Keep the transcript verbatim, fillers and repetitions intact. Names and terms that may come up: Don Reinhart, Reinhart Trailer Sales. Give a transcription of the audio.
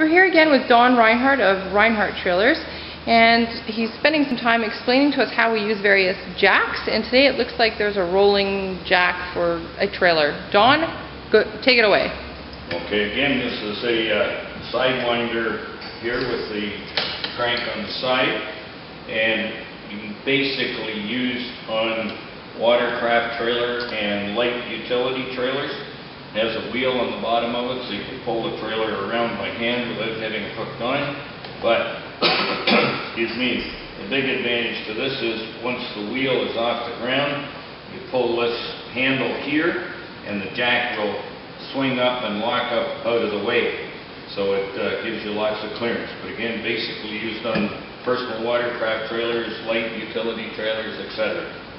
We're here again with Don Reinhart of Reinhart Trailers, and he's spending some time explaining to us how we use various jacks, and today it looks like there's a rolling jack for a trailer. Don, go, take it away. Okay, again, this is a uh, sidewinder here with the crank on the side, and you can basically use on watercraft trailer and light utility trailers. It has a wheel on the bottom of it, so you can pull the trailer around by hand without having it hooked on it. But, excuse me, the big advantage to this is once the wheel is off the ground, you pull this handle here, and the jack will swing up and lock up out of the way. So it uh, gives you lots of clearance. But again, basically used on personal watercraft trailers, light utility trailers, et cetera.